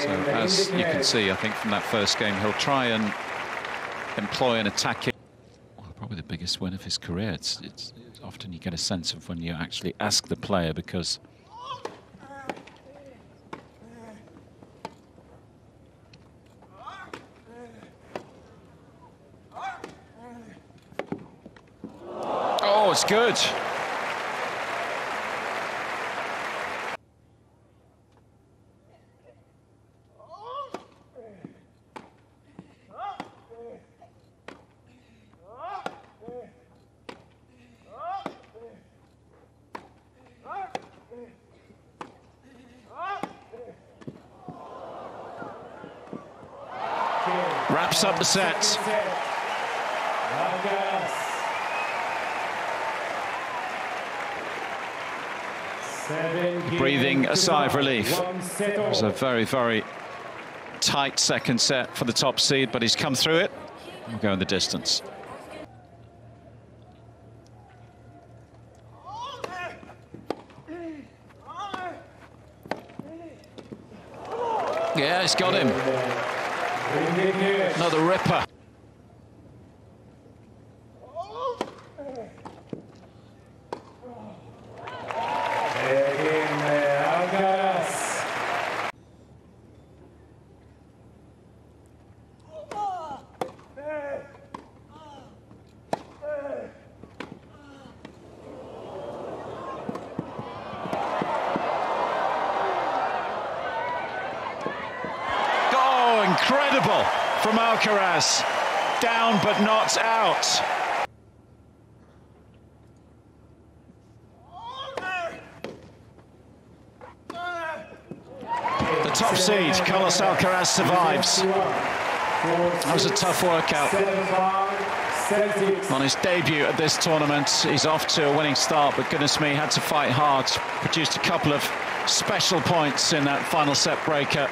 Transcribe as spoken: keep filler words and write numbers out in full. So as you can see, I think from that first game, he'll try and employ an attacking. Well, probably the biggest win of his career. It's, it's, it's often you get a sense of when you actually ask the player, because oh, it's good. Wraps up the set. Breathing a sigh of relief. It was a very, very tight second set for the top seed, but he's come through it. We'll go in the distance. Yeah, he's got him. Another ripper. Incredible from Alcaraz, down but not out. The top seed, Carlos Alcaraz, survives. That was a tough workout. On his debut at this tournament, he's off to a winning start, but goodness me, had to fight hard. Produced a couple of special points in that final set breaker.